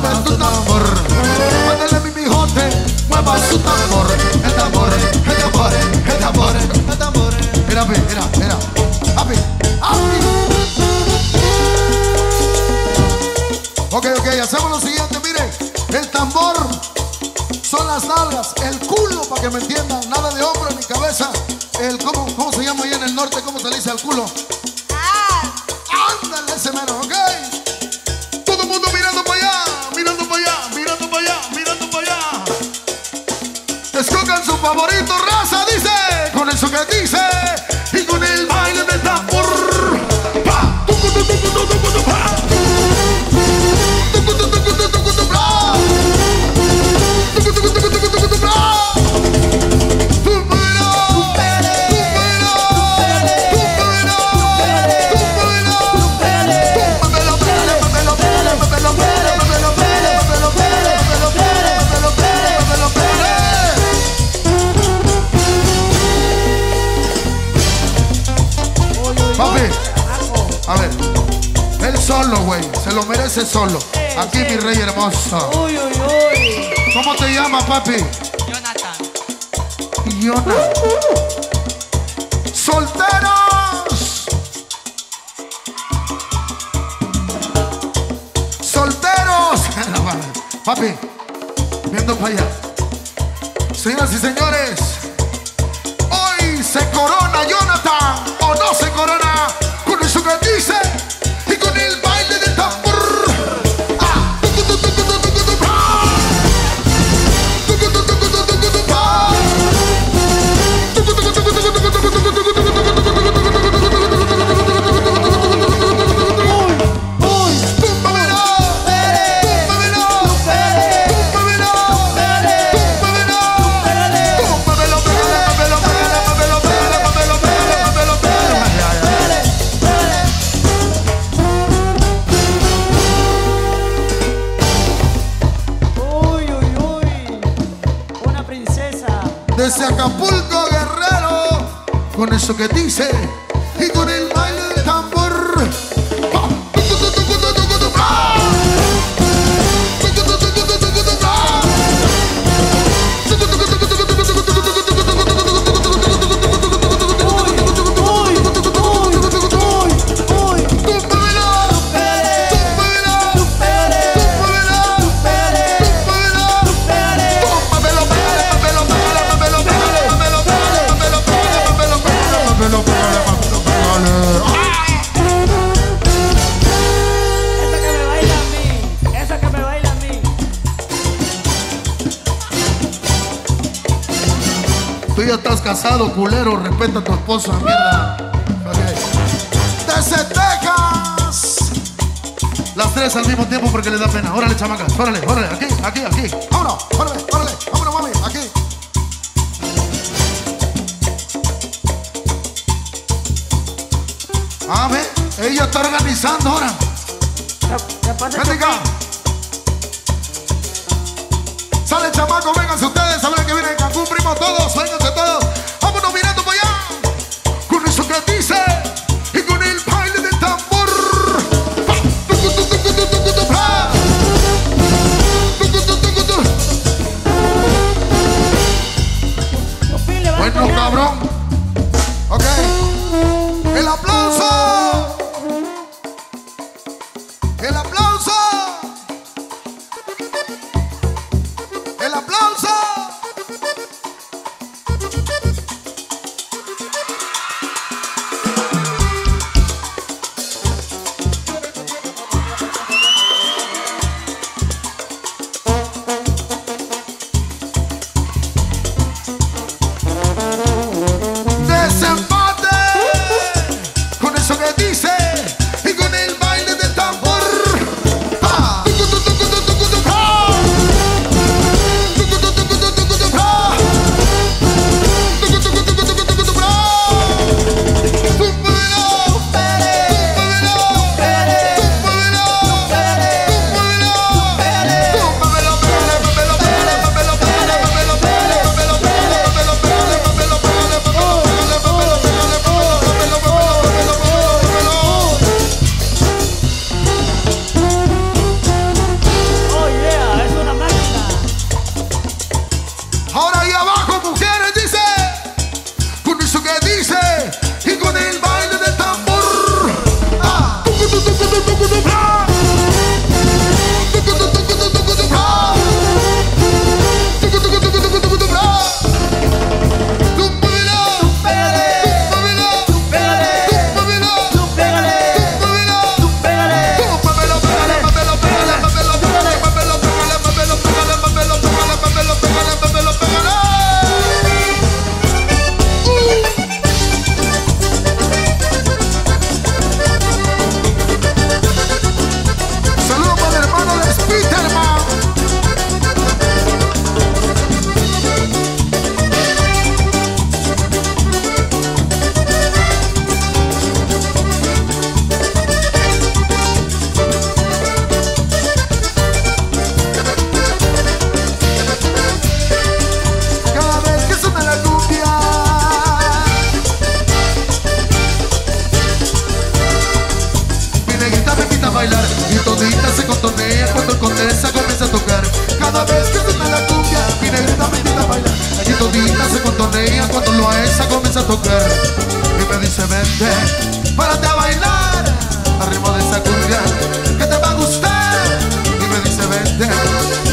mueva tu tambor, mándale mi mijote, mueva su tambor, el tambor, el tambor, el tambor, el tambor. Mira, mira, mira, api, api. Ok, hacemos lo siguiente, miren, el tambor son las nalgas, el culo, para que me entiendan, nada de hombro ni cabeza, el ¿cómo se llama ahí en el norte? ¿Cómo se le dice al culo? Ándale ese mero, ok. Todo el mundo mirando para allá, mirando para allá, mirando para allá, mirando para allá. Escogan su favorito, raza, dice, con eso que dice, y con el baile del tambor. Pa, tu, tu, tu, tu, tu, tu, tu, pa. A ver, él solo, güey, se lo merece solo. Aquí, mi rey hermoso. Uy, uy, uy. ¿Cómo te llamas, papi? Jonathan. ¡Solteros! ¡Solteros! Papi, viendo para allá. Señoras y señores, hoy se corona Jonathan, o no se corona. Con eso que dice y con el baile del tambor. Ah. Desde Acapulco, Guerrero, con eso que dice y con el baile del tambor. Tú ya estás casado, culero, respeta a tu esposa, mierda. Okay. Desde Texas. Las tres al mismo tiempo porque les da pena. Órale, chamacas, órale, órale, aquí. Vámonos, órale, órale, vámonos, mami, aquí. A ver, ella está organizando ahora. Ven acá. Sale, chamaco, vénganse ustedes, sabrán que vienen de Cancún, primo, todos, vénganse todos. Vámonos mirando para allá. Con eso que dice y con el baile del tambor. Bueno, cabrón. Ok. El aplauso. El aplauso. ¡El aplauso! comienza a tocar y me dice vente, párate a bailar al ritmo de esa cumbia que te va a gustar. Y me dice vente.